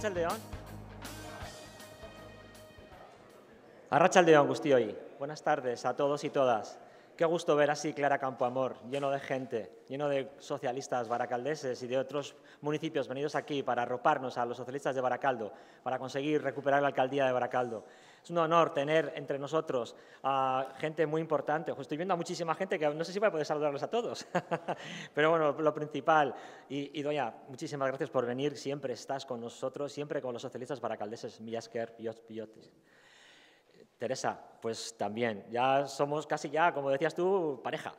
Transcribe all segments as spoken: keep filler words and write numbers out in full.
Arratsaldeon. Arratsaldeon, Gustioi. Buenas tardes a todos y todas. Qué gusto ver así Clara Campoamor, lleno de gente, lleno de socialistas baracaldeses y de otros municipios venidos aquí para arroparnos a los socialistas de Barakaldo, para conseguir recuperar la alcaldía de Barakaldo. Es un honor tener entre nosotros a gente muy importante. Estoy viendo a muchísima gente que no sé si voy a poder saludarlos a todos. Pero bueno, lo principal. Y Idoia, muchísimas gracias por venir. Siempre estás con nosotros, siempre con los socialistas baracaldeses. Millasker, Piot, Piotis. Teresa, pues también. Ya somos casi ya, como decías tú, pareja.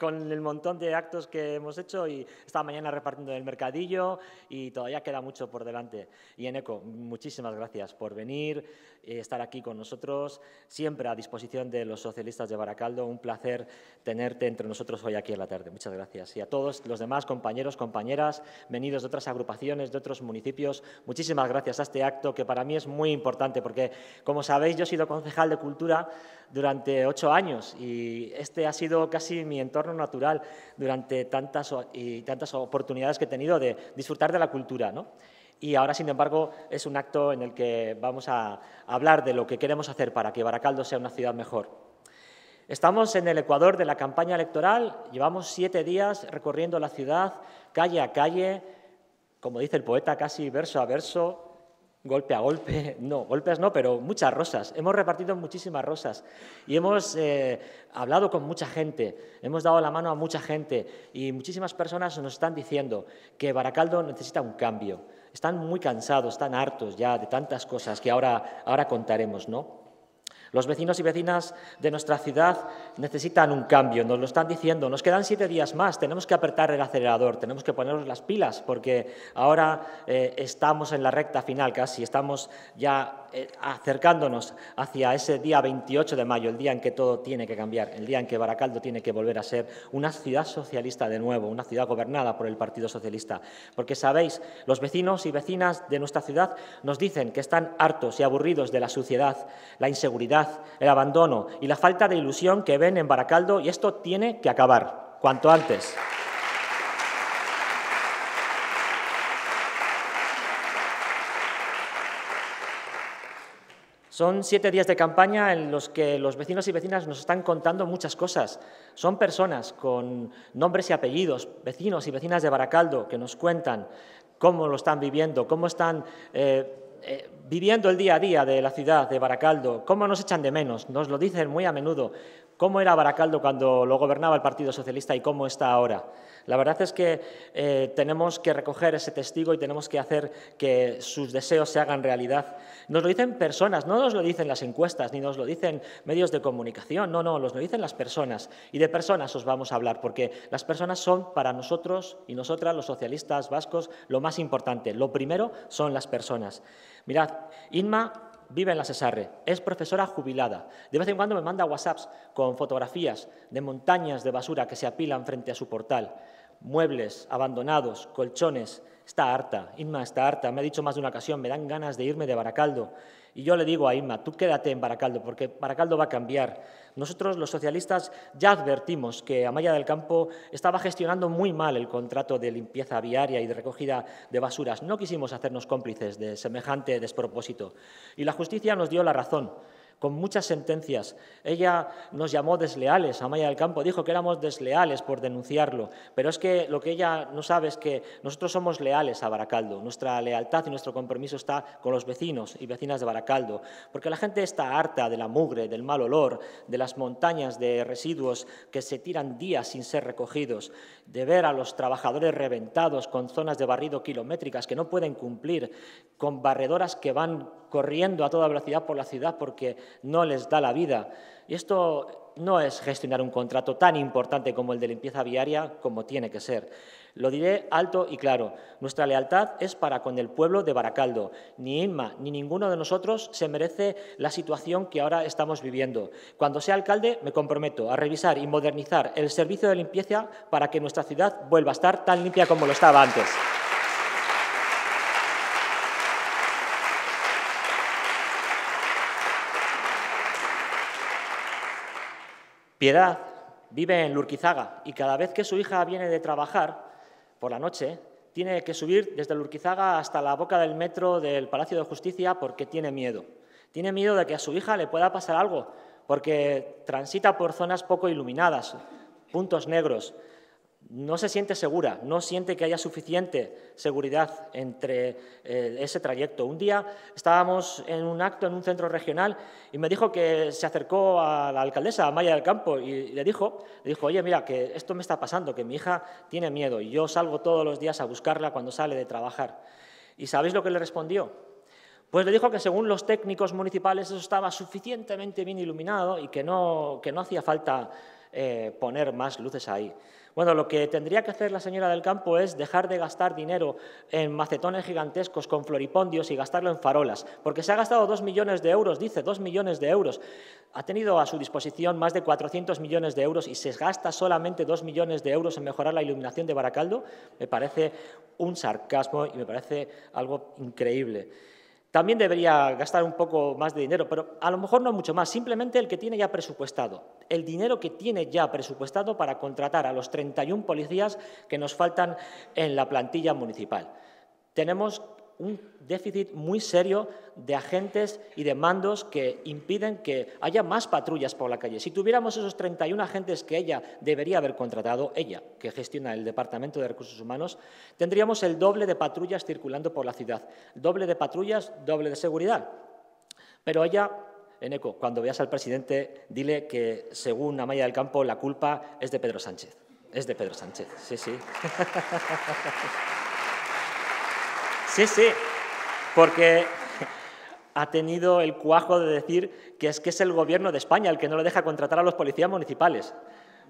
Con el montón de actos que hemos hecho y esta mañana repartiendo en el mercadillo y todavía queda mucho por delante. Y Eneko, muchísimas gracias por venir, eh, estar aquí con nosotros, siempre a disposición de los socialistas de Barakaldo. Un placer tenerte entre nosotros hoy aquí en la tarde. Muchas gracias. Y a todos los demás compañeros, compañeras, venidos de otras agrupaciones, de otros municipios, muchísimas gracias a este acto que para mí es muy importante porque, como sabéis, yo he sido concejal de Cultura durante ocho años y este ha sido casi mi entorno natural durante tantas, y tantas oportunidades que he tenido de disfrutar de la cultura, ¿no? Y ahora, sin embargo, es un acto en el que vamos a hablar de lo que queremos hacer para que Barakaldo sea una ciudad mejor. Estamos en el ecuador de la campaña electoral, llevamos siete días recorriendo la ciudad, calle a calle, como dice el poeta, casi verso a verso, golpe a golpe, no, golpes no, pero muchas rosas. Hemos repartido muchísimas rosas y hemos eh, hablado con mucha gente, hemos dado la mano a mucha gente y muchísimas personas nos están diciendo que Barakaldo necesita un cambio. Están muy cansados, están hartos ya de tantas cosas que ahora, ahora contaremos, ¿no? Los vecinos y vecinas de nuestra ciudad necesitan un cambio, nos lo están diciendo. Nos quedan siete días más, tenemos que apretar el acelerador, tenemos que ponernos las pilas, porque ahora eh, estamos en la recta final casi, estamos ya eh, acercándonos hacia ese día veintiocho de mayo, el día en que todo tiene que cambiar, el día en que Barakaldo tiene que volver a ser una ciudad socialista de nuevo, una ciudad gobernada por el Partido Socialista. Porque, sabéis, los vecinos y vecinas de nuestra ciudad nos dicen que están hartos y aburridos de la suciedad, la inseguridad, el abandono y la falta de ilusión que ven en Barakaldo, y esto tiene que acabar cuanto antes. Son siete días de campaña en los que los vecinos y vecinas nos están contando muchas cosas. Son personas con nombres y apellidos, vecinos y vecinas de Barakaldo, que nos cuentan cómo lo están viviendo, cómo están eh, Eh, viviendo el día a día de la ciudad de Barakaldo, cómo nos echan de menos, nos lo dicen muy a menudo, cómo era Barakaldo cuando lo gobernaba el Partido Socialista y cómo está ahora. La verdad es que eh, tenemos que recoger ese testigo y tenemos que hacer que sus deseos se hagan realidad. Nos lo dicen personas, no nos lo dicen las encuestas, ni nos lo dicen medios de comunicación, no, no, nos lo dicen las personas. Y de personas os vamos a hablar, porque las personas son para nosotros y nosotras, los socialistas vascos, lo más importante. Lo primero son las personas. Mirad, Inma vive en la Cesarre, es profesora jubilada. De vez en cuando me manda whatsapps con fotografías de montañas de basura que se apilan frente a su portal. Muebles abandonados, colchones. Está harta, Inma está harta. Me ha dicho más de una ocasión, me dan ganas de irme de Barakaldo. Y yo le digo a Inma, tú quédate en Barakaldo, porque Barakaldo va a cambiar. Nosotros, los socialistas, ya advertimos que Amaia del Campo estaba gestionando muy mal el contrato de limpieza viaria y de recogida de basuras. No quisimos hacernos cómplices de semejante despropósito. Y la justicia nos dio la razón, con muchas sentencias. Ella nos llamó desleales, Amaia del Campo dijo que éramos desleales por denunciarlo, pero es que lo que ella no sabe es que nosotros somos leales a Barakaldo, nuestra lealtad y nuestro compromiso está con los vecinos y vecinas de Barakaldo, porque la gente está harta de la mugre, del mal olor, de las montañas de residuos que se tiran días sin ser recogidos, de ver a los trabajadores reventados con zonas de barrido kilométricas que no pueden cumplir, con barredoras que van corriendo a toda velocidad por la ciudad porque no les da la vida. Y esto no es gestionar un contrato tan importante como el de limpieza viaria como tiene que ser. Lo diré alto y claro, nuestra lealtad es para con el pueblo de Barakaldo. Ni Inma ni ninguno de nosotros se merece la situación que ahora estamos viviendo. Cuando sea alcalde me comprometo a revisar y modernizar el servicio de limpieza para que nuestra ciudad vuelva a estar tan limpia como lo estaba antes. Piedad vive en Lurkizaga y cada vez que su hija viene de trabajar por la noche tiene que subir desde Lurkizaga hasta la boca del metro del Palacio de Justicia porque tiene miedo. Tiene miedo de que a su hija le pueda pasar algo, porque transita por zonas poco iluminadas, puntos negros. No se siente segura, no siente que haya suficiente seguridad entre eh, ese trayecto. Un día estábamos en un acto en un centro regional y me dijo que se acercó a la alcaldesa, a Amaia del Campo, y le dijo, le dijo, oye, mira, que esto me está pasando, que mi hija tiene miedo y yo salgo todos los días a buscarla cuando sale de trabajar. ¿Y sabéis lo que le respondió? Pues le dijo que según los técnicos municipales eso estaba suficientemente bien iluminado y que no, que no hacía falta eh, poner más luces ahí. Bueno, lo que tendría que hacer la señora del Campo es dejar de gastar dinero en macetones gigantescos con floripondios y gastarlo en farolas, porque se ha gastado dos millones de euros, dice, dos millones de euros. Ha tenido a su disposición más de cuatrocientos millones de euros y se gasta solamente dos millones de euros en mejorar la iluminación de Barakaldo. Me parece un sarcasmo y me parece algo increíble. También debería gastar un poco más de dinero, pero a lo mejor no mucho más, simplemente el que tiene ya presupuestado, el dinero que tiene ya presupuestado para contratar a los treinta y un policías que nos faltan en la plantilla municipal. Tenemos un déficit muy serio de agentes y de mandos que impiden que haya más patrullas por la calle. Si tuviéramos esos treinta y un agentes que ella debería haber contratado, ella, que gestiona el Departamento de Recursos Humanos, tendríamos el doble de patrullas circulando por la ciudad. Doble de patrullas, doble de seguridad. Pero ella, Eneko, cuando veas al presidente, dile que, según Amaia del Campo, la culpa es de Pedro Sánchez. Es de Pedro Sánchez, sí, sí. Sí, sí, porque ha tenido el cuajo de decir que es que es el Gobierno de España el que no le deja contratar a los policías municipales.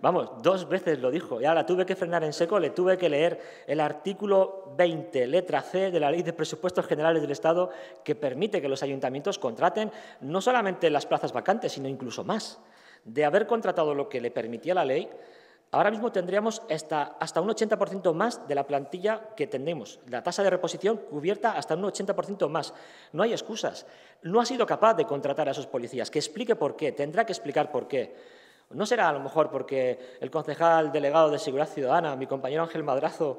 Vamos, dos veces lo dijo. Ya la tuve que frenar en seco, le tuve que leer el artículo veinte, letra C, de la Ley de Presupuestos Generales del Estado, que permite que los ayuntamientos contraten no solamente las plazas vacantes, sino incluso más. De haber contratado lo que le permitía la ley, ahora mismo tendríamos hasta, hasta un ochenta por ciento más de la plantilla que tenemos. La tasa de reposición cubierta hasta un ochenta por ciento más. No hay excusas. No ha sido capaz de contratar a esos policías. Que explique por qué. Tendrá que explicar por qué. No será a lo mejor porque el concejal delegado de Seguridad Ciudadana, mi compañero Ángel Madrazo,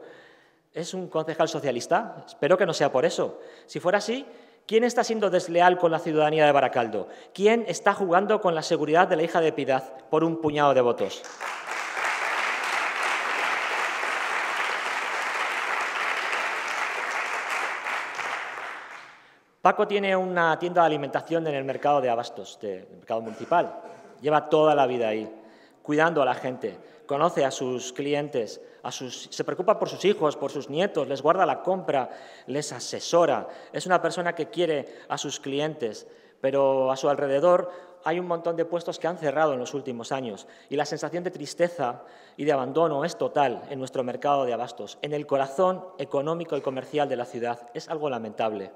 es un concejal socialista. Espero que no sea por eso. Si fuera así, ¿quién está siendo desleal con la ciudadanía de Barakaldo? ¿Quién está jugando con la seguridad de la hija de Piedad por un puñado de votos? Paco tiene una tienda de alimentación en el mercado de abastos, del mercado municipal. Lleva toda la vida ahí, cuidando a la gente, conoce a sus clientes, a sus, se preocupa por sus hijos, por sus nietos, les guarda la compra, les asesora. Es una persona que quiere a sus clientes, pero a su alrededor hay un montón de puestos que han cerrado en los últimos años y la sensación de tristeza y de abandono es total en nuestro mercado de abastos, en el corazón económico y comercial de la ciudad. Es algo lamentable.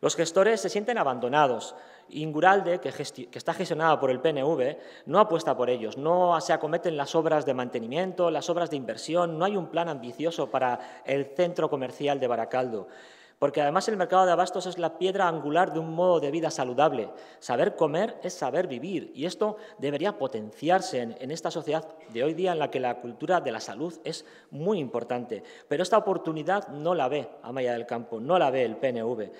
Los gestores se sienten abandonados. Inguralde, que, que está gestionada por el P N V, no apuesta por ellos. No se acometen las obras de mantenimiento, las obras de inversión. No hay un plan ambicioso para el centro comercial de Barakaldo. Porque, además, el mercado de abastos es la piedra angular de un modo de vida saludable. Saber comer es saber vivir. Y esto debería potenciarse en, en esta sociedad de hoy día en la que la cultura de la salud es muy importante. Pero esta oportunidad no la ve Amaia del Campo, no la ve el P N V.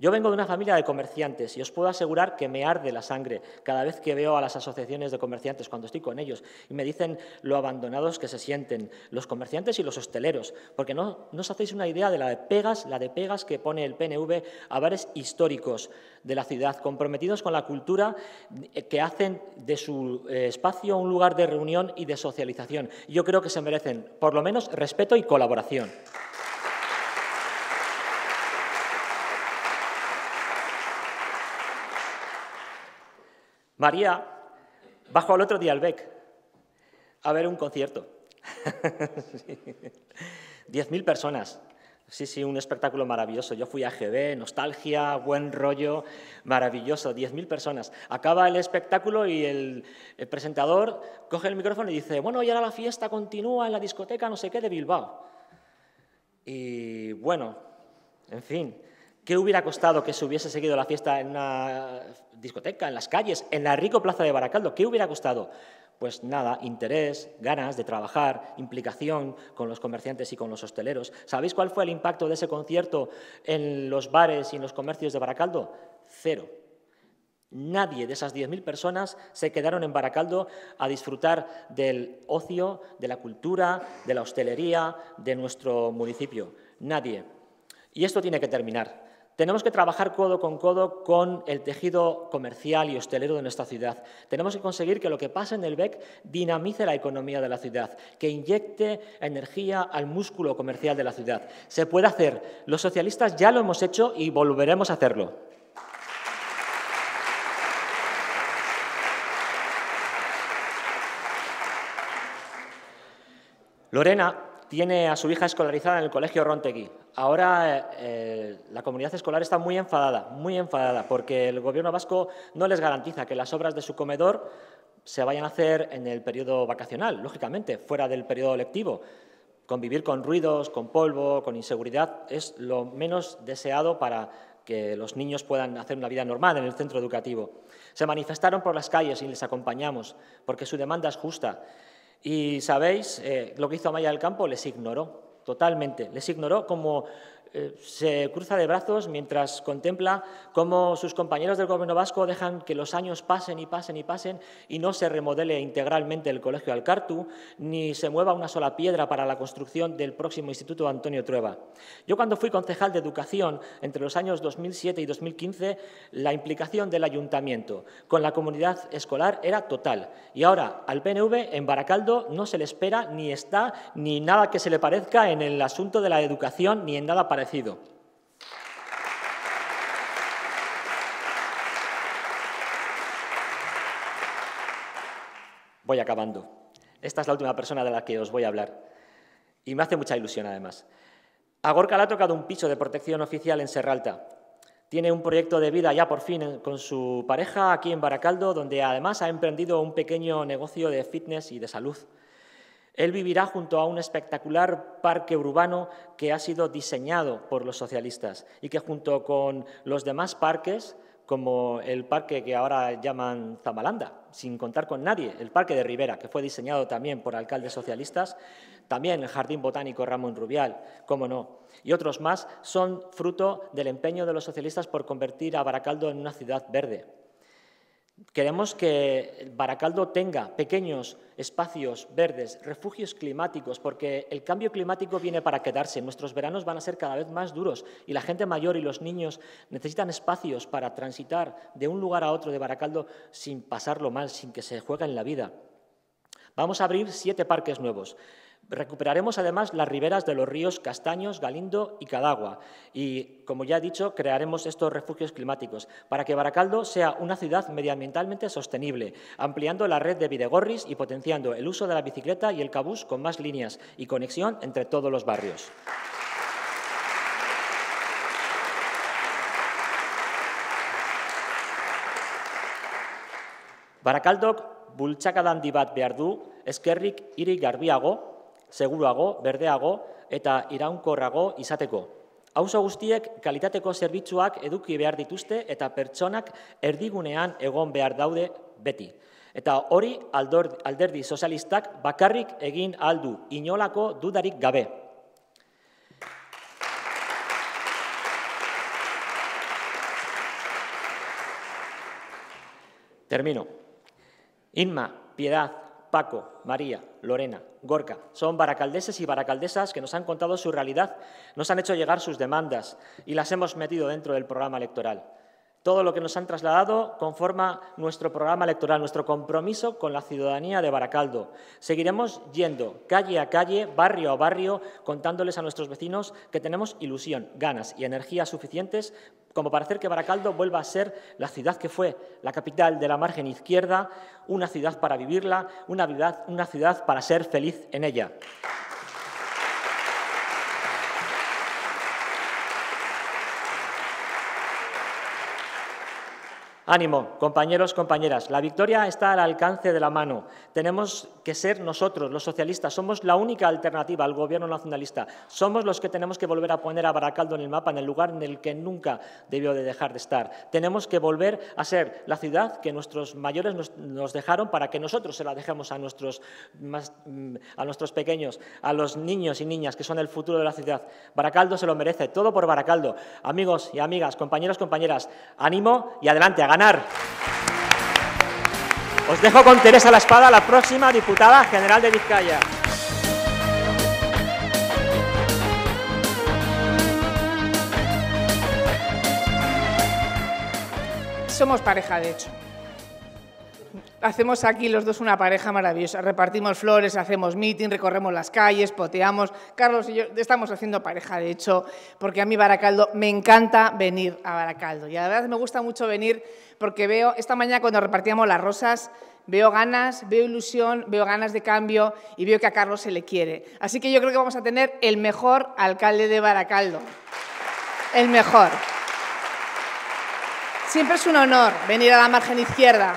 Yo vengo de una familia de comerciantes y os puedo asegurar que me arde la sangre cada vez que veo a las asociaciones de comerciantes cuando estoy con ellos y me dicen lo abandonados que se sienten los comerciantes y los hosteleros, porque no, no os hacéis una idea de la de pegas, la de pegas que pone el P N V a bares históricos de la ciudad, comprometidos con la cultura, que hacen de su espacio un lugar de reunión y de socialización. Yo creo que se merecen, por lo menos, respeto y colaboración. María bajó al otro día al B E C a ver un concierto. Sí. diez mil personas. Sí, sí, un espectáculo maravilloso. Yo fui a G B, nostalgia, buen rollo, maravilloso. diez mil personas. Acaba el espectáculo y el, el presentador coge el micrófono y dice, bueno, y ahora la fiesta continúa en la discoteca no sé qué de Bilbao. Y bueno, en fin. ¿Qué hubiera costado que se hubiese seguido la fiesta en una discoteca, en las calles, en la rico plaza de Barakaldo? ¿Qué hubiera costado? Pues nada, interés, ganas de trabajar, implicación con los comerciantes y con los hosteleros. ¿Sabéis cuál fue el impacto de ese concierto en los bares y en los comercios de Barakaldo? Cero. Nadie de esas diez mil personas se quedaron en Barakaldo a disfrutar del ocio, de la cultura, de la hostelería, de nuestro municipio. Nadie. Y esto tiene que terminar. Tenemos que trabajar codo con codo con el tejido comercial y hostelero de nuestra ciudad. Tenemos que conseguir que lo que pasa en el B E C dinamice la economía de la ciudad, que inyecte energía al músculo comercial de la ciudad. Se puede hacer. Los socialistas ya lo hemos hecho y volveremos a hacerlo. Lorena tiene a su hija escolarizada en el colegio Rontegui. Ahora eh, la comunidad escolar está muy enfadada, muy enfadada, porque el Gobierno vasco no les garantiza que las obras de su comedor se vayan a hacer en el periodo vacacional, lógicamente, fuera del periodo lectivo. Convivir con ruidos, con polvo, con inseguridad es lo menos deseado para que los niños puedan hacer una vida normal en el centro educativo. Se manifestaron por las calles y les acompañamos, porque su demanda es justa. Y, ¿sabéis? Eh, lo que hizo Amaia del Campo les ignoró, totalmente. Les ignoró como eh, se cruza de brazos mientras contempla cómo sus compañeros del Gobierno vasco dejan que los años pasen y pasen y pasen y no se remodele integralmente el colegio Alkartu ni se mueva una sola piedra para la construcción del próximo Instituto Antonio Trueba. Yo, cuando fui concejal de Educación, entre los años dos mil siete y dos mil quince, la implicación del ayuntamiento con la comunidad escolar era total. Y ahora, al P N V en Barakaldo no se le espera ni está ni nada que se le parezca en el asunto de la educación ni en nada parecido. Voy acabando. Esta es la última persona de la que os voy a hablar. Y me hace mucha ilusión, además. A Gorka le ha tocado un piso de protección oficial en Serralta. Tiene un proyecto de vida ya por fin con su pareja aquí en Barakaldo, donde además ha emprendido un pequeño negocio de fitness y de salud. Él vivirá junto a un espectacular parque urbano que ha sido diseñado por los socialistas y que, junto con los demás parques, como el parque que ahora llaman Zamalanda, sin contar con nadie, el parque de Rivera, que fue diseñado también por alcaldes socialistas, también el Jardín Botánico Ramón Rubial, cómo no, y otros más, son fruto del empeño de los socialistas por convertir a Barakaldo en una ciudad verde. Queremos que Barakaldo tenga pequeños espacios verdes, refugios climáticos, porque el cambio climático viene para quedarse. Nuestros veranos van a ser cada vez más duros y la gente mayor y los niños necesitan espacios para transitar de un lugar a otro de Barakaldo sin pasarlo mal, sin que se jueguen la vida. Vamos a abrir siete parques nuevos. Recuperaremos, además, las riberas de los ríos Castaños, Galindo y Cadagua. Y, como ya he dicho, crearemos estos refugios climáticos para que Barakaldo sea una ciudad medioambientalmente sostenible, ampliando la red de bidegorris y potenciando el uso de la bicicleta y el cabús con más líneas y conexión entre todos los barrios. Barakaldok bultzakada handi bat behar du, eskerrik hiri garbiago, seguruago, berdeago eta iraunkorrago izateko. Auzo guztiek kalitateko zerbitzuak eduki behar dituzte eta pertsonak erdigunean egon behar daude beti. Eta hori alderdi sozialistak bakarrik egin ahal du, inolako dudarik gabe. Termino. Inma, Piedad, Paco, María, Lorena, Gorka, son baracaldeses y baracaldesas que nos han contado su realidad, nos han hecho llegar sus demandas y las hemos metido dentro del programa electoral. Todo lo que nos han trasladado conforma nuestro programa electoral, nuestro compromiso con la ciudadanía de Barakaldo. Seguiremos yendo calle a calle, barrio a barrio, contándoles a nuestros vecinos que tenemos ilusión, ganas y energía suficientes como para hacer que Barakaldo vuelva a ser la ciudad que fue, la capital de la margen izquierda, una ciudad para vivirla, una ciudad, una ciudad para ser feliz en ella. Ánimo, compañeros, compañeras. La victoria está al alcance de la mano. Tenemos que ser nosotros, los socialistas. Somos la única alternativa al gobierno nacionalista. Somos los que tenemos que volver a poner a Barakaldo en el mapa, en el lugar en el que nunca debió de dejar de estar. Tenemos que volver a ser la ciudad que nuestros mayores nos, nos dejaron para que nosotros se la dejemos a nuestros, más, a nuestros pequeños, a los niños y niñas que son el futuro de la ciudad. Barakaldo se lo merece. Todo por Barakaldo. Amigos y amigas, compañeros, compañeras, ánimo y adelante. A ganar. Os dejo con Teresa Laespada, la próxima diputada general de Vizcaya. Somos pareja, de hecho. Hacemos aquí los dos una pareja maravillosa. Repartimos flores, hacemos meeting, recorremos las calles, poteamos. Carlos y yo estamos haciendo pareja, de hecho, porque a mí Barakaldo me encanta venir a Barakaldo. Y la verdad me gusta mucho venir porque veo, esta mañana cuando repartíamos las rosas, veo ganas, veo ilusión, veo ganas de cambio y veo que a Carlos se le quiere. Así que yo creo que vamos a tener el mejor alcalde de Barakaldo. El mejor. Siempre es un honor venir a la margen izquierda.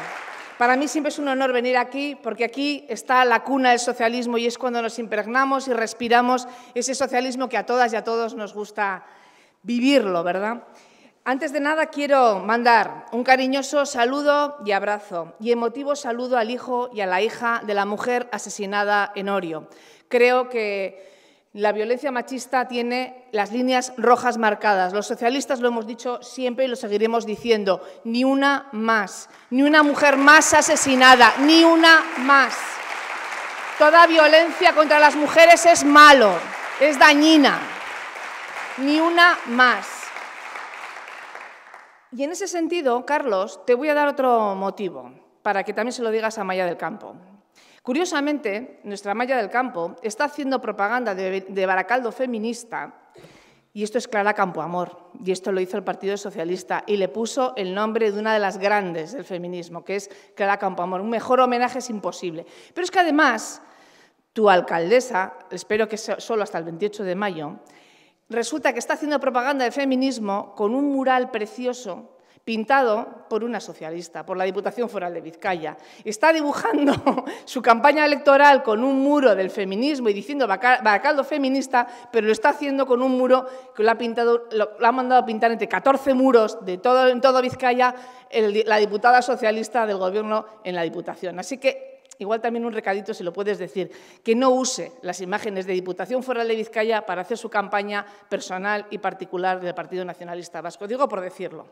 Para mí siempre es un honor venir aquí, porque aquí está la cuna del socialismo y es cuando nos impregnamos y respiramos ese socialismo que a todas y a todos nos gusta vivirlo, ¿verdad? Antes de nada quiero mandar un cariñoso saludo y abrazo y emotivo saludo al hijo y a la hija de la mujer asesinada en Orio. Creo que la violencia machista tiene las líneas rojas marcadas. Los socialistas lo hemos dicho siempre y lo seguiremos diciendo. Ni una más, ni una mujer más asesinada, ni una más. Toda violencia contra las mujeres es malo, es dañina. Ni una más. Y en ese sentido, Carlos, te voy a dar otro motivo para que también se lo digas a Amaia del Campo. Curiosamente, nuestra Amaia del Campo está haciendo propaganda de, de Barakaldo feminista y esto es Clara Campoamor y esto lo hizo el Partido Socialista y le puso el nombre de una de las grandes del feminismo, que es Clara Campoamor. Un mejor homenaje es imposible. Pero es que además tu alcaldesa, espero que solo hasta el veintiocho de mayo, resulta que está haciendo propaganda de feminismo con un mural precioso pintado por una socialista, por la Diputación Foral de Vizcaya. Está dibujando su campaña electoral con un muro del feminismo y diciendo Barakaldo feminista, pero lo está haciendo con un muro que lo ha, pintado, lo, lo ha mandado a pintar entre catorce muros de todo, en todo Vizcaya el, la diputada socialista del Gobierno en la Diputación. Así que igual también un recadito, si lo puedes decir, que no use las imágenes de Diputación Foral de Vizcaya para hacer su campaña personal y particular del Partido Nacionalista Vasco. Digo por decirlo.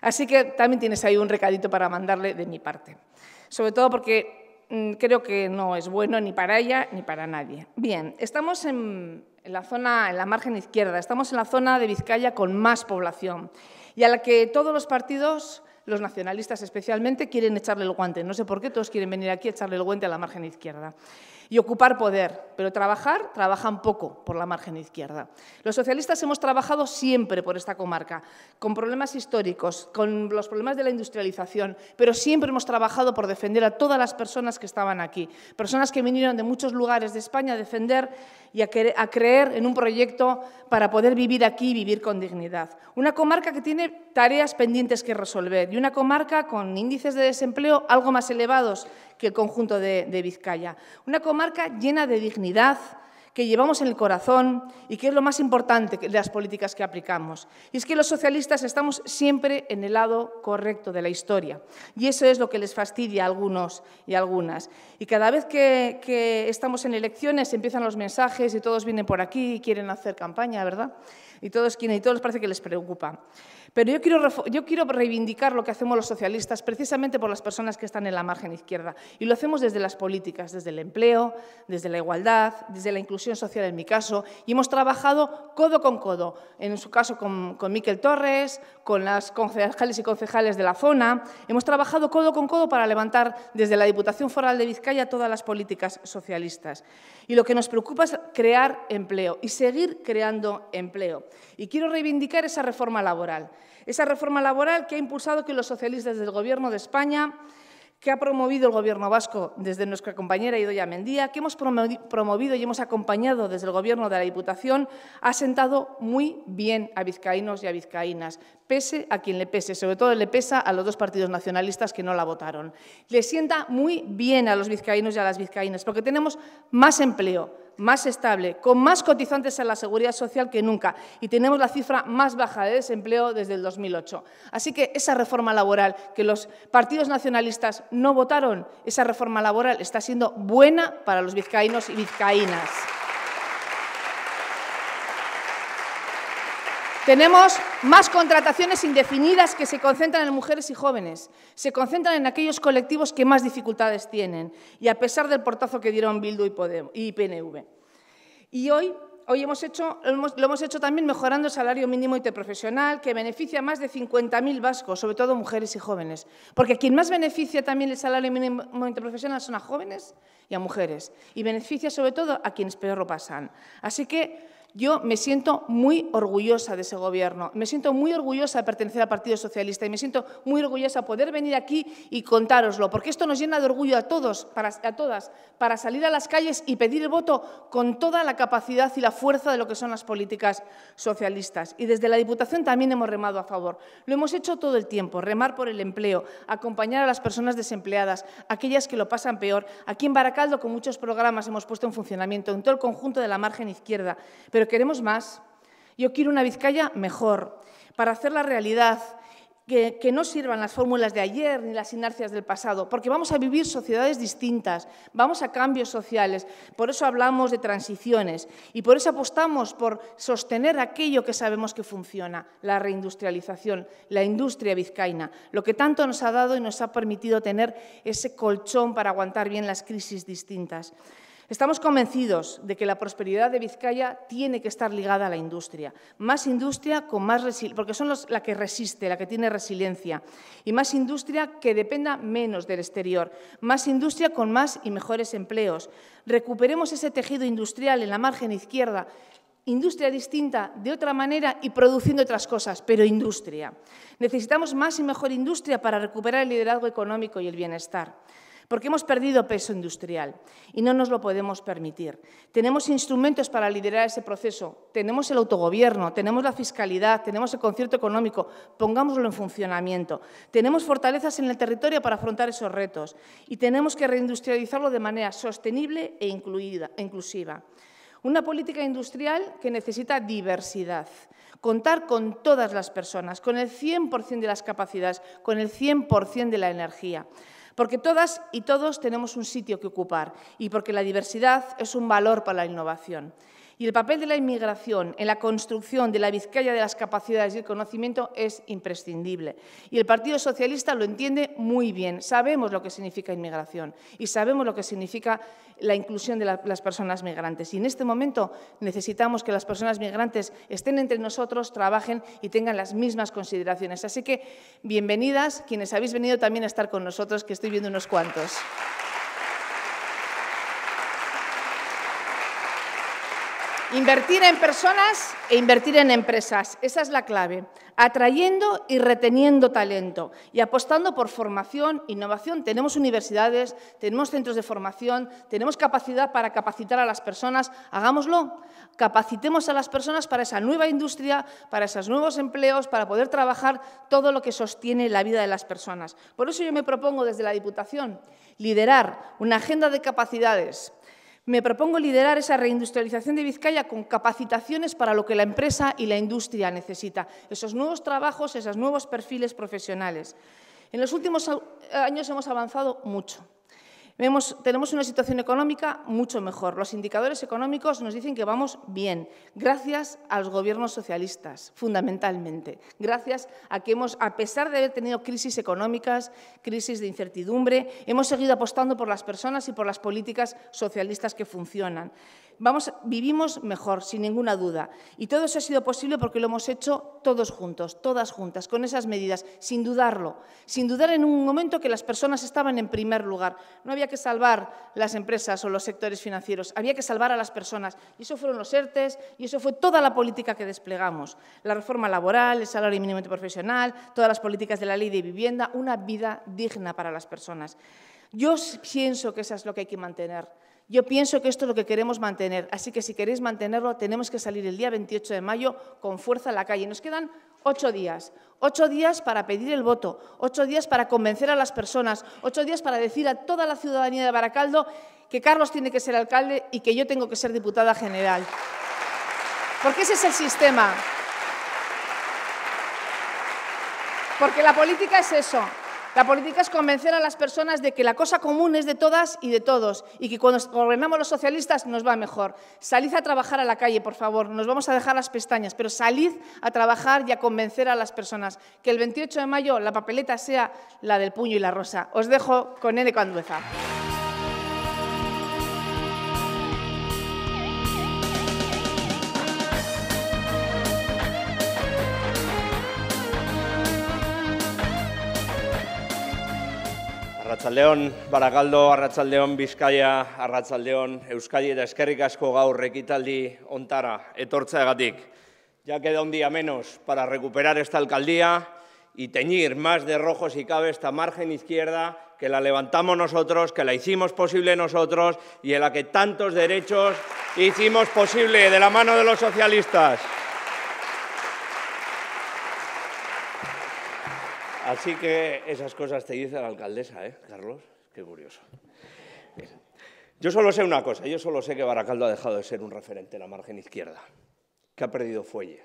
Así que también tienes ahí un recadito para mandarle de mi parte. Sobre todo porque mmm, creo que no es bueno ni para ella ni para nadie. Bien, estamos en, en la zona, en la margen izquierda, estamos en la zona de Vizcaya con más población y a la que todos los partidos, los nacionalistas especialmente, quieren echarle el guante. No sé por qué todos quieren venir aquí a echarle el guante a la margen izquierda y ocupar poder, pero trabajar, trabajan poco por la margen izquierda. Los socialistas hemos trabajado siempre por esta comarca, con problemas históricos, con los problemas de la industrialización, pero siempre hemos trabajado por defender a todas las personas que estaban aquí, personas que vinieron de muchos lugares de España a defender y a creer en un proyecto para poder vivir aquí y vivir con dignidad. Una comarca que tiene tareas pendientes que resolver y una comarca con índices de desempleo algo más elevados que el conjunto de, de Vizcaya. Una comarca llena de dignidad que llevamos en el corazón y que es lo más importante de las políticas que aplicamos. Y es que los socialistas estamos siempre en el lado correcto de la historia y eso es lo que les fastidia a algunos y algunas. Y cada vez que, que estamos en elecciones empiezan los mensajes y todos vienen por aquí y quieren hacer campaña, ¿verdad? Y todos quieren y todos parece que les preocupa. Pero yo quiero, yo quiero reivindicar lo que hacemos los socialistas precisamente por las personas que están en la margen izquierda. Y lo hacemos desde las políticas, desde el empleo, desde la igualdad, desde la inclusión social en mi caso. Y hemos trabajado codo con codo, en su caso con, con Mikel Torres, con las concejales y concejales de la zona. Hemos trabajado codo con codo para levantar desde la Diputación Foral de Vizcaya todas las políticas socialistas. Y lo que nos preocupa es crear empleo y seguir creando empleo. Y quiero reivindicar esa reforma laboral. Esa reforma laboral que ha impulsado que los socialistas del Gobierno de España que ha promovido el Gobierno vasco desde nuestra compañera Idoia Mendía, que hemos promovido y hemos acompañado desde el Gobierno de la Diputación, ha sentado muy bien a vizcaínos y a vizcaínas, pese a quien le pese, sobre todo le pesa a los dos partidos nacionalistas que no la votaron. Le sienta muy bien a los vizcaínos y a las vizcaínas, porque tenemos más empleo, más estable, con más cotizantes a la seguridad social que nunca y tenemos la cifra más baja de desempleo desde el dos mil ocho. Así que esa reforma laboral que los partidos nacionalistas no votaron, esa reforma laboral está siendo buena para los vizcaínos y vizcaínas. Tenemos más contrataciones indefinidas que se concentran en mujeres y jóvenes, se concentran en aquellos colectivos que más dificultades tienen, y a pesar del portazo que dieron Bildu y P N V. Y hoy, hoy hemos hecho, lo hemos hecho también mejorando el salario mínimo interprofesional, que beneficia a más de cincuenta mil vascos, sobre todo mujeres y jóvenes, porque quien más beneficia también el salario mínimo interprofesional son a jóvenes y a mujeres, y beneficia sobre todo a quienes peor lo pasan. Así que yo me siento muy orgullosa de ese Gobierno, me siento muy orgullosa de pertenecer al Partido Socialista y me siento muy orgullosa de poder venir aquí y contároslo, porque esto nos llena de orgullo a todos, para, a todas, para salir a las calles y pedir el voto con toda la capacidad y la fuerza de lo que son las políticas socialistas. Y desde la Diputación también hemos remado a favor. Lo hemos hecho todo el tiempo, remar por el empleo, acompañar a las personas desempleadas, aquellas que lo pasan peor. Aquí en Barakaldo, con muchos programas, hemos puesto en funcionamiento en todo el conjunto de la margen izquierda, pero Pero queremos más. Yo quiero una Vizcaya mejor, para hacerla realidad, que, que no sirvan las fórmulas de ayer ni las inercias del pasado, porque vamos a vivir sociedades distintas, vamos a cambios sociales, por eso hablamos de transiciones y por eso apostamos por sostener aquello que sabemos que funciona, la reindustrialización, la industria vizcaína, lo que tanto nos ha dado y nos ha permitido tener ese colchón para aguantar bien las crisis distintas. Estamos convencidos de que la prosperidad de Vizcaya tiene que estar ligada a la industria. Más industria con más resiliencia, porque son los, la que resiste, la que tiene resiliencia. Y más industria que dependa menos del exterior. Más industria con más y mejores empleos. Recuperemos ese tejido industrial en la margen izquierda. Industria distinta, de otra manera y produciendo otras cosas, pero industria. Necesitamos más y mejor industria para recuperar el liderazgo económico y el bienestar. Porque hemos perdido peso industrial y no nos lo podemos permitir. Tenemos instrumentos para liderar ese proceso, tenemos el autogobierno, tenemos la fiscalidad, tenemos el concierto económico, pongámoslo en funcionamiento. Tenemos fortalezas en el territorio para afrontar esos retos y tenemos que reindustrializarlo de manera sostenible e incluida, inclusiva. Una política industrial que necesita diversidad, contar con todas las personas, con el cien por cien de las capacidades, con el cien por cien de la energía. Porque todas y todos tenemos un sitio que ocupar y porque la diversidad es un valor para la innovación. Y el papel de la inmigración en la construcción de la Vizcaya de las capacidades y el conocimiento es imprescindible. Y el Partido Socialista lo entiende muy bien. Sabemos lo que significa inmigración y sabemos lo que significa la inclusión de la, las personas migrantes. Y en este momento necesitamos que las personas migrantes estén entre nosotros, trabajen y tengan las mismas consideraciones. Así que, bienvenidas quienes habéis venido también a estar con nosotros, que estoy viendo unos cuantos. Invertir en personas e invertir en empresas, esa es la clave, atrayendo y reteniendo talento y apostando por formación, innovación. Tenemos universidades, tenemos centros de formación, tenemos capacidad para capacitar a las personas, hagámoslo, capacitemos a las personas para esa nueva industria, para esos nuevos empleos, para poder trabajar todo lo que sostiene la vida de las personas. Por eso yo me propongo desde la Diputación liderar una agenda de capacidades. Me propongo liderar esa reindustrialización de Vizcaya con capacitaciones para lo que la empresa y la industria necesita, esos nuevos trabajos, esos nuevos perfiles profesionales. En los últimos años hemos avanzado mucho. Vemos, tenemos una situación económica mucho mejor. Los indicadores económicos nos dicen que vamos bien, gracias a los gobiernos socialistas, fundamentalmente. Gracias a que hemos, a pesar de haber tenido crisis económicas, crisis de incertidumbre, hemos seguido apostando por las personas y por las políticas socialistas que funcionan. Vamos, vivimos mejor, sin ninguna duda. Y todo eso ha sido posible porque lo hemos hecho todos juntos, todas juntas, con esas medidas, sin dudarlo. Sin dudar en un momento que las personas estaban en primer lugar. No había había que salvar las empresas o los sectores financieros, había que salvar a las personas. Y eso fueron los ERTE y eso fue toda la política que desplegamos. La reforma laboral, el salario mínimo interprofesional, todas las políticas de la ley de vivienda, una vida digna para las personas. Yo pienso que eso es lo que hay que mantener. Yo pienso que esto es lo que queremos mantener, así que si queréis mantenerlo tenemos que salir el día veintiocho de mayo con fuerza a la calle. Nos quedan ocho días, ocho días para pedir el voto, ocho días para convencer a las personas, ocho días para decir a toda la ciudadanía de Barakaldo que Carlos tiene que ser alcalde y que yo tengo que ser diputada general. Porque ese es el sistema. Porque la política es eso. La política es convencer a las personas de que la cosa común es de todas y de todos y que cuando gobernamos los socialistas nos va mejor. Salid a trabajar a la calle, por favor, nos vamos a dejar las pestañas, pero salid a trabajar y a convencer a las personas. Que el veintiocho de mayo la papeleta sea la del puño y la rosa. Os dejo con Eneko Andueza. Arratsaldeon Barakaldo, Arratsaldeon Vizcaya, Arratsaldeon Euskadi eta eskerrik asko gaur ekitaldi ontara etortzeagatik. Ya queda un día menos para recuperar esta alcaldía y teñir más de rojo si cabe esta margen izquierda que la levantamos nosotros, que la hicimos posible nosotros y en la que tantos derechos hicimos posible de la mano de los socialistas. Así que esas cosas te dice la alcaldesa, ¿eh, Carlos? Qué curioso. Bien. Yo solo sé una cosa, yo solo sé que Barakaldo ha dejado de ser un referente en la margen izquierda, que ha perdido fuelle,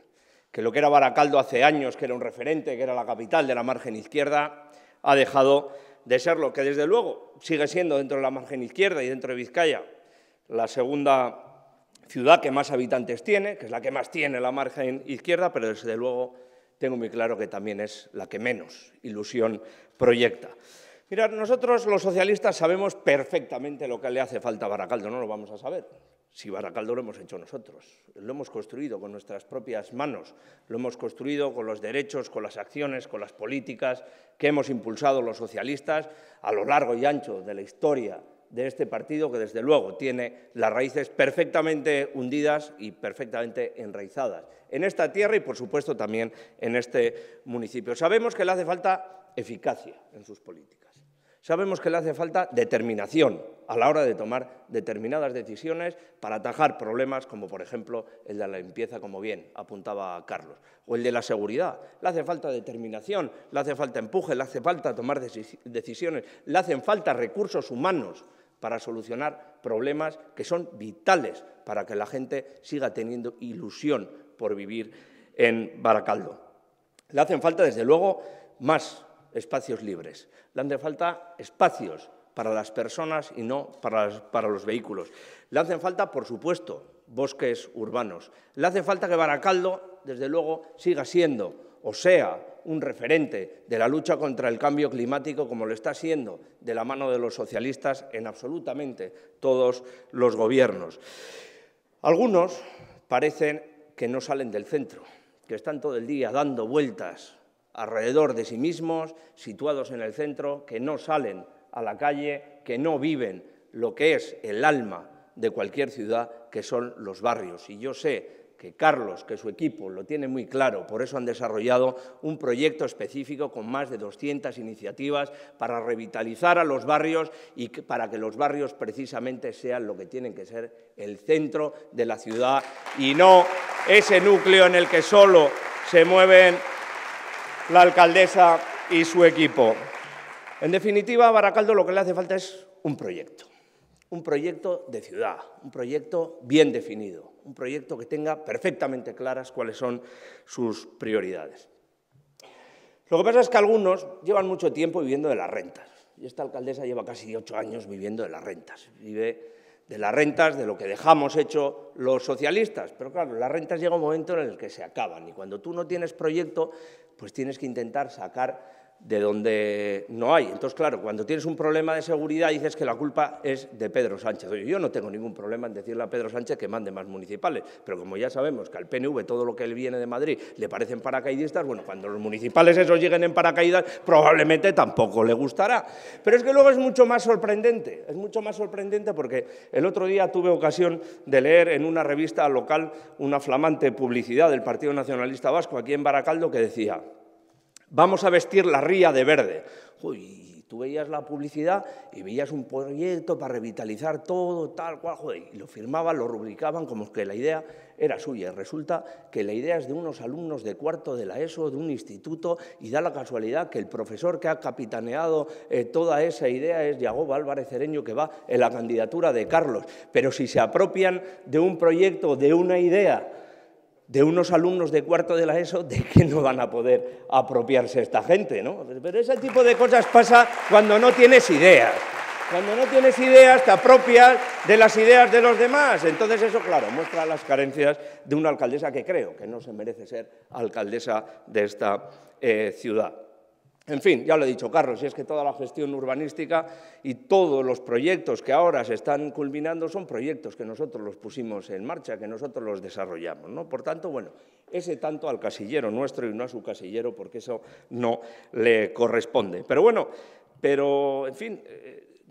que lo que era Barakaldo hace años, que era un referente, que era la capital de la margen izquierda, ha dejado de serlo, que desde luego sigue siendo dentro de la margen izquierda y dentro de Vizcaya la segunda ciudad que más habitantes tiene, que es la que más tiene la margen izquierda, pero desde luego tengo muy claro que también es la que menos ilusión proyecta. Mirad, nosotros los socialistas sabemos perfectamente lo que le hace falta a Barakaldo, no lo vamos a saber. Si Barakaldo lo hemos hecho nosotros, lo hemos construido con nuestras propias manos, lo hemos construido con los derechos, con las acciones, con las políticas que hemos impulsado los socialistas a lo largo y ancho de la historia de este partido, que desde luego tiene las raíces perfectamente hundidas y perfectamente enraizadas en esta tierra y, por supuesto, también en este municipio. Sabemos que le hace falta eficacia en sus políticas. Sabemos que le hace falta determinación a la hora de tomar determinadas decisiones para atajar problemas como, por ejemplo, el de la limpieza, como bien apuntaba Carlos, o el de la seguridad. Le hace falta determinación, le hace falta empuje, le hace falta tomar decisiones, le hacen falta recursos humanos para solucionar problemas que son vitales para que la gente siga teniendo ilusión por vivir en Barakaldo. Le hacen falta, desde luego, más espacios libres. Le hacen falta espacios para las personas y no para, las, para los vehículos. Le hacen falta, por supuesto, bosques urbanos. Le hace falta que Barakaldo, desde luego, siga siendo o sea un referente de la lucha contra el cambio climático, como lo está siendo de la mano de los socialistas en absolutamente todos los gobiernos. Algunos parecen que no salen del centro, que están todo el día dando vueltas alrededor de sí mismos, situados en el centro, que no salen a la calle, que no viven lo que es el alma de cualquier ciudad, que son los barrios. Y yo sé que Carlos, que su equipo lo tiene muy claro, por eso han desarrollado un proyecto específico con más de doscientas iniciativas para revitalizar a los barrios y para que los barrios precisamente sean lo que tienen que ser, el centro de la ciudad y no ese núcleo en el que solo se mueven la alcaldesa y su equipo. En definitiva, a Barakaldo lo que le hace falta es un proyecto, un proyecto de ciudad, un proyecto bien definido, un proyecto que tenga perfectamente claras cuáles son sus prioridades. Lo que pasa es que algunos llevan mucho tiempo viviendo de las rentas. Y esta alcaldesa lleva casi ocho años viviendo de las rentas. Vive de las rentas, de lo que dejamos hecho los socialistas. Pero claro, las rentas llega un momento en el que se acaban. Y cuando tú no tienes proyecto, pues tienes que intentar sacar de donde no hay. Entonces, claro, cuando tienes un problema de seguridad dices que la culpa es de Pedro Sánchez. Oye, yo no tengo ningún problema en decirle a Pedro Sánchez que mande más municipales, pero como ya sabemos que al P N V todo lo que él viene de Madrid le parecen paracaidistas, bueno, cuando los municipales esos lleguen en paracaídas probablemente tampoco le gustará. Pero es que luego es mucho más sorprendente, es mucho más sorprendente porque el otro día tuve ocasión de leer en una revista local una flamante publicidad del Partido Nacionalista Vasco aquí en Barakaldo que decía: vamos a vestir la ría de verde. Uy, tú veías la publicidad y veías un proyecto para revitalizar todo, tal cual, joder, y lo firmaban, lo rubricaban como que la idea era suya. Resulta que la idea es de unos alumnos de cuarto de la ESO, de un instituto, y da la casualidad que el profesor que ha capitaneado eh, toda esa idea es Yagoba Álvarez Cereño, que va en la candidatura de Carlos. Pero si se apropian de un proyecto, de una idea, de unos alumnos de cuarto de la ESO, de que no van a poder apropiarse esta gente, ¿no? Pero ese tipo de cosas pasa cuando no tienes ideas. Cuando no tienes ideas, te apropias de las ideas de los demás. Entonces eso, claro, muestra las carencias de una alcaldesa que creo que no se merece ser alcaldesa de esta eh, ciudad. En fin, ya lo he dicho, Carlos, y es que toda la gestión urbanística y todos los proyectos que ahora se están culminando son proyectos que nosotros los pusimos en marcha, que nosotros los desarrollamos, ¿no? Por tanto, bueno, ese tanto al casillero nuestro y no a su casillero, porque eso no le corresponde. Pero bueno, pero, en fin,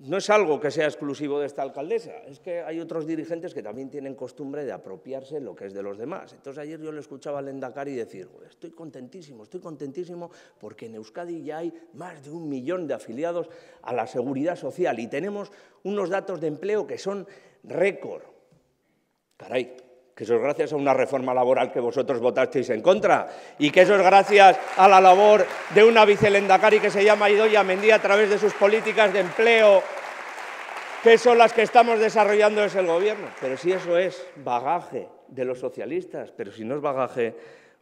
no es algo que sea exclusivo de esta alcaldesa, es que hay otros dirigentes que también tienen costumbre de apropiarse lo que es de los demás. Entonces, ayer yo le escuchaba al Lendakari decir: estoy contentísimo, estoy contentísimo porque en Euskadi ya hay más de un millón de afiliados a la seguridad social y tenemos unos datos de empleo que son récord. Caray, que eso es gracias a una reforma laboral que vosotros votasteis en contra y que eso es gracias a la labor de una vicelendakari que se llama Idoia Mendía a través de sus políticas de empleo, que son las que estamos desarrollando desde el Gobierno. Pero si eso es bagaje de los socialistas, pero si no es bagaje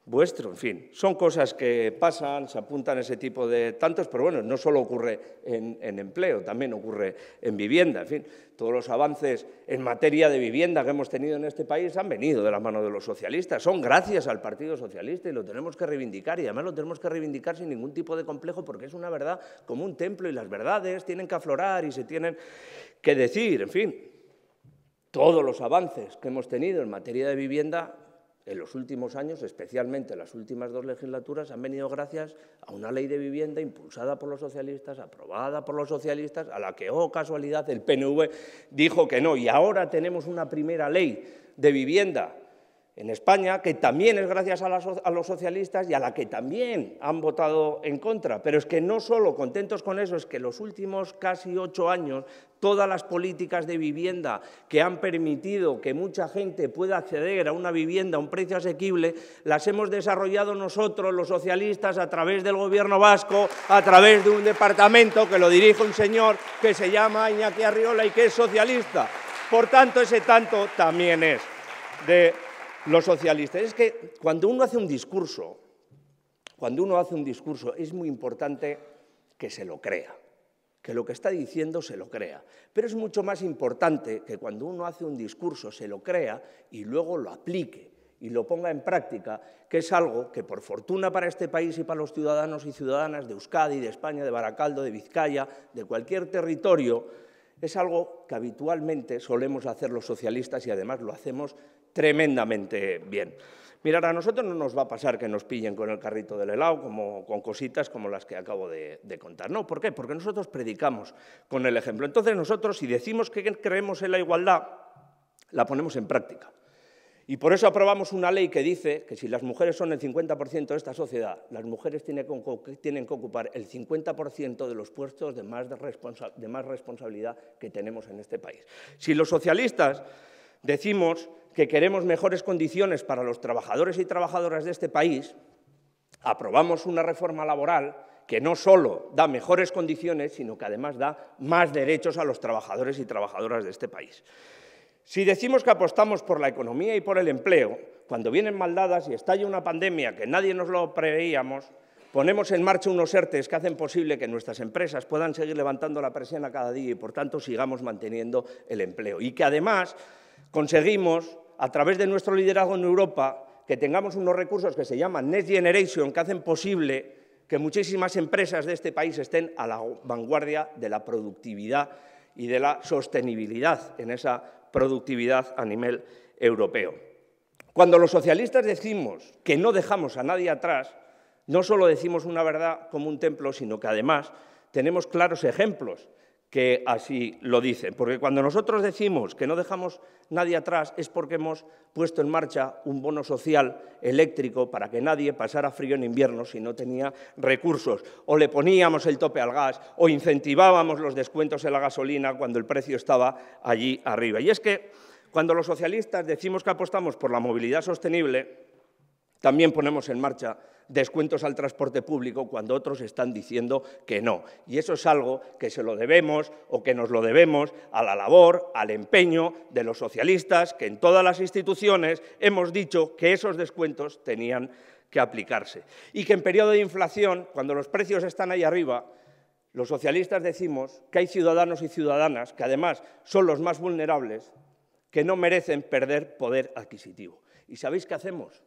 vuestro, en fin, son cosas que pasan, se apuntan ese tipo de tantos, pero bueno, no solo ocurre en, en empleo, también ocurre en vivienda, en fin. Todos los avances en materia de vivienda que hemos tenido en este país han venido de la mano de los socialistas, son gracias al Partido Socialista y lo tenemos que reivindicar, y además lo tenemos que reivindicar sin ningún tipo de complejo porque es una verdad como un templo y las verdades tienen que aflorar y se tienen que decir, en fin. Todos los avances que hemos tenido en materia de vivienda en los últimos años, especialmente en las últimas dos legislaturas, han venido gracias a una ley de vivienda impulsada por los socialistas, aprobada por los socialistas, a la que, oh casualidad, el P N V dijo que no. Y ahora tenemos una primera ley de vivienda en España que también es gracias a, las, a los socialistas y a la que también han votado en contra. Pero es que no solo contentos con eso, es que los últimos casi ocho años todas las políticas de vivienda que han permitido que mucha gente pueda acceder a una vivienda a un precio asequible, las hemos desarrollado nosotros, los socialistas, a través del Gobierno vasco, a través de un departamento que lo dirige un señor que se llama Iñaki Arriola y que es socialista. Por tanto, ese tanto también es de los socialistas. Es que cuando uno hace un discurso, cuando uno hace un discurso, es muy importante que se lo crea, que lo que está diciendo se lo crea. Pero es mucho más importante que cuando uno hace un discurso se lo crea y luego lo aplique y lo ponga en práctica, que es algo que, por fortuna para este país y para los ciudadanos y ciudadanas de Euskadi, de España, de Barakaldo, de Vizcaya, de cualquier territorio, es algo que habitualmente solemos hacer los socialistas y además lo hacemos tremendamente bien. Mirar, a nosotros no nos va a pasar que nos pillen con el carrito del helado, como, con cositas como las que acabo de, de contar. No, ¿por qué? Porque nosotros predicamos con el ejemplo. Entonces nosotros, si decimos que creemos en la igualdad, la ponemos en práctica. Y por eso aprobamos una ley que dice que si las mujeres son el cincuenta por ciento de esta sociedad, las mujeres tienen que, tienen que ocupar el cincuenta por ciento de los puestos de más, responsa, de más responsabilidad que tenemos en este país. Si los socialistas decimos que queremos mejores condiciones para los trabajadores y trabajadoras de este país, aprobamos una reforma laboral que no solo da mejores condiciones, sino que además da más derechos a los trabajadores y trabajadoras de este país. Si decimos que apostamos por la economía y por el empleo, cuando vienen maldadas y estalla una pandemia que nadie nos lo preveíamos, ponemos en marcha unos E R T E s que hacen posible que nuestras empresas puedan seguir levantando la persiana cada día y, por tanto, sigamos manteniendo el empleo. Y que, además, conseguimos, a través de nuestro liderazgo en Europa, que tengamos unos recursos que se llaman Next Generation, que hacen posible que muchísimas empresas de este país estén a la vanguardia de la productividad y de la sostenibilidad en esa productividad a nivel europeo. Cuando los socialistas decimos que no dejamos a nadie atrás, no solo decimos una verdad como un templo, sino que además tenemos claros ejemplos que así lo dicen. Porque cuando nosotros decimos que no dejamos nadie atrás es porque hemos puesto en marcha un bono social eléctrico para que nadie pasara frío en invierno si no tenía recursos. O le poníamos el tope al gas o incentivábamos los descuentos en la gasolina cuando el precio estaba allí arriba. Y es que cuando los socialistas decimos que apostamos por la movilidad sostenible, también ponemos en marcha descuentos al transporte público cuando otros están diciendo que no. Y eso es algo que se lo debemos o que nos lo debemos a la labor, al empeño de los socialistas, que en todas las instituciones hemos dicho que esos descuentos tenían que aplicarse. Y que en periodo de inflación, cuando los precios están ahí arriba, los socialistas decimos que hay ciudadanos y ciudadanas que además son los más vulnerables, que no merecen perder poder adquisitivo. ¿Y sabéis qué hacemos?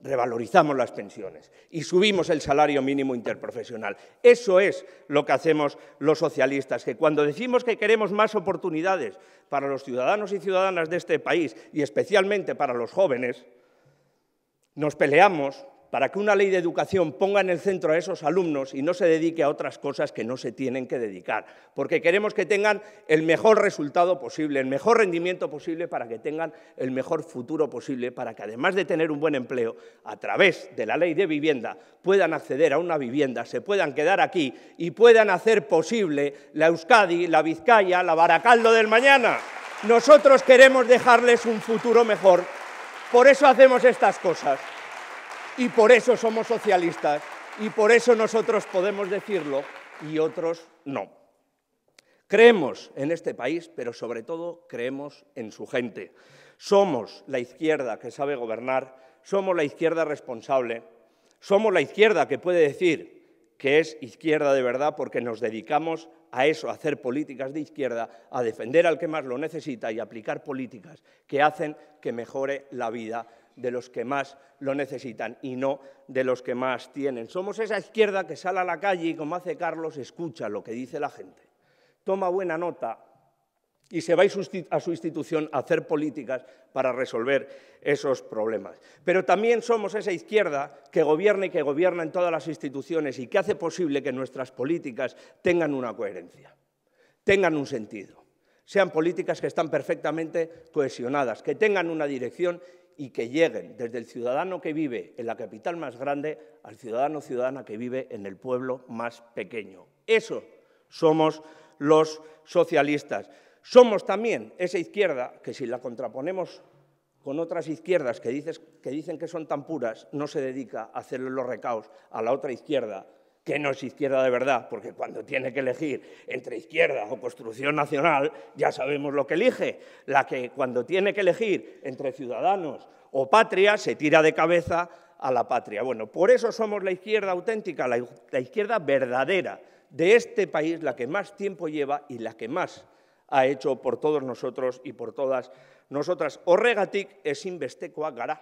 Revalorizamos las pensiones y subimos el salario mínimo interprofesional. Eso es lo que hacemos los socialistas, que cuando decimos que queremos más oportunidades para los ciudadanos y ciudadanas de este país y especialmente para los jóvenes, nos peleamos para que una ley de educación ponga en el centro a esos alumnos y no se dedique a otras cosas que no se tienen que dedicar, porque queremos que tengan el mejor resultado posible, el mejor rendimiento posible, para que tengan el mejor futuro posible, para que además de tener un buen empleo, a través de la ley de vivienda puedan acceder a una vivienda, se puedan quedar aquí y puedan hacer posible la Euskadi, la Vizcaya, la Barakaldo del mañana. Nosotros queremos dejarles un futuro mejor, por eso hacemos estas cosas. Y por eso somos socialistas, y por eso nosotros podemos decirlo y otros no. Creemos en este país, pero sobre todo creemos en su gente. Somos la izquierda que sabe gobernar, somos la izquierda responsable, somos la izquierda que puede decir que es izquierda de verdad porque nos dedicamos a eso, a hacer políticas de izquierda, a defender al que más lo necesita y a aplicar políticas que hacen que mejore la vida de los que más lo necesitan y no de los que más tienen. Somos esa izquierda que sale a la calle y, como hace Carlos, escucha lo que dice la gente, toma buena nota y se va a su institución a hacer políticas para resolver esos problemas. Pero también somos esa izquierda que gobierna y que gobierna en todas las instituciones y que hace posible que nuestras políticas tengan una coherencia, tengan un sentido, sean políticas que están perfectamente cohesionadas, que tengan una dirección y que lleguen desde el ciudadano que vive en la capital más grande al ciudadano o ciudadana que vive en el pueblo más pequeño. Eso somos los socialistas. Somos también esa izquierda que, si la contraponemos con otras izquierdas que, dices, que dicen que son tan puras, no se dedica a hacerle los recaos a la otra izquierda, que no es izquierda de verdad, porque cuando tiene que elegir entre izquierda o construcción nacional, ya sabemos lo que elige, la que cuando tiene que elegir entre ciudadanos o patria, se tira de cabeza a la patria. Bueno, por eso somos la izquierda auténtica, la, la izquierda verdadera de este país, la que más tiempo lleva y la que más ha hecho por todos nosotros y por todas nosotras. Horregatik ezinbestekoak gara.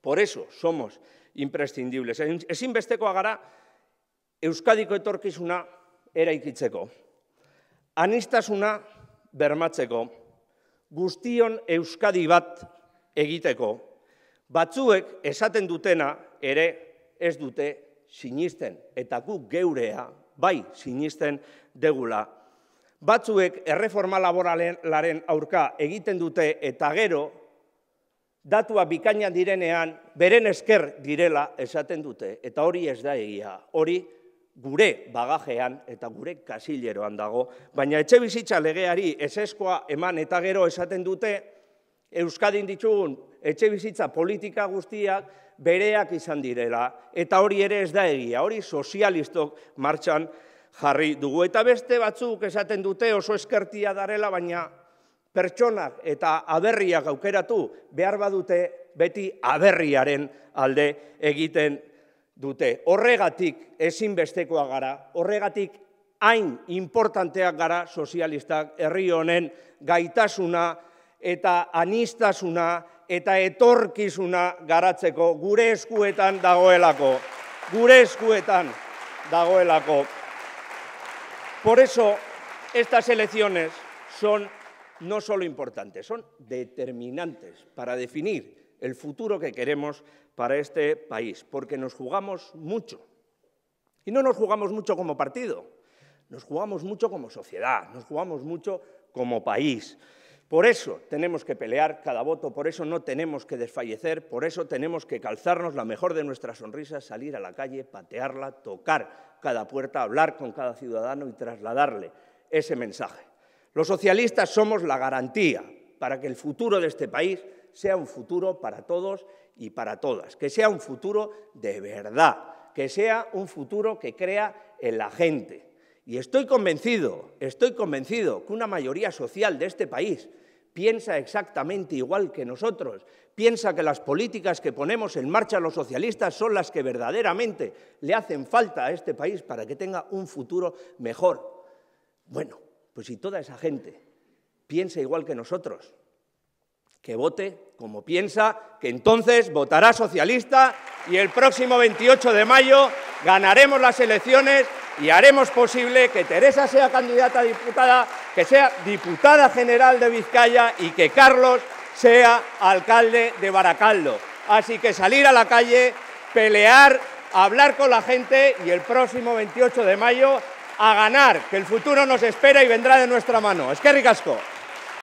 Por eso somos imprescindibles. Ezinbestekoak gara, Euskadiko etorkizuna eraikitzeko, anistasuna bermatzeko, guztion Euskadi bat egiteko, batzuek esaten dutena ere ez dute sinisten, eta guk geurea bai sinisten degula. Batzuek erreforma laboralaren aurka egiten dute eta gero, datua bikaina direnean, beren esker direla esaten dute, eta hori ez da egia, hori gure bagajean eta gure kasilleroan dago, baina etxe bizitza legeari ezezkoa eman eta gero esaten dute, Euskadin ditugun etxe bizitza politika guztiak bereak izan direla, eta hori ere ez da egia, hori sozialistok martxan jarri dugu. Eta beste batzuk esaten dute oso eskertia darela, baina pertsonak eta aberriak aukeratu behar badute, beti aberriaren alde egiten dute. Horregatik ezinbestekoa gara, horregatik hain importanteak gara sozialistak herri honen gaitasuna eta anistasuna eta etorkizuna garatzeko gure eskuetan dagoelako. gure eskuetan dagoelako. Por eso, estas elecciones son no solo importantes, son determinantes para definir el futuro que queremos para este país, porque nos jugamos mucho. Y no nos jugamos mucho como partido, nos jugamos mucho como sociedad, nos jugamos mucho como país. Por eso tenemos que pelear cada voto, por eso no tenemos que desfallecer, por eso tenemos que calzarnos la mejor de nuestras sonrisas, salir a la calle, patearla, tocar cada puerta, hablar con cada ciudadano y trasladarle ese mensaje. Los socialistas somos la garantía para que el futuro de este país sea un futuro para todos y para todas, que sea un futuro de verdad, que sea un futuro que crea en la gente. Y estoy convencido, estoy convencido que una mayoría social de este país piensa exactamente igual que nosotros, piensa que las políticas que ponemos en marcha los socialistas son las que verdaderamente le hacen falta a este país para que tenga un futuro mejor. Bueno, pues si toda esa gente piensa igual que nosotros, que vote como piensa, que entonces votará socialista y el próximo veintiocho de mayo ganaremos las elecciones y haremos posible que Teresa sea candidata a diputada, que sea diputada general de Vizcaya y que Carlos sea alcalde de Barakaldo. Así que salir a la calle, pelear, hablar con la gente y el próximo veintiocho de mayo a ganar, que el futuro nos espera y vendrá de nuestra mano. Eskerrik asko.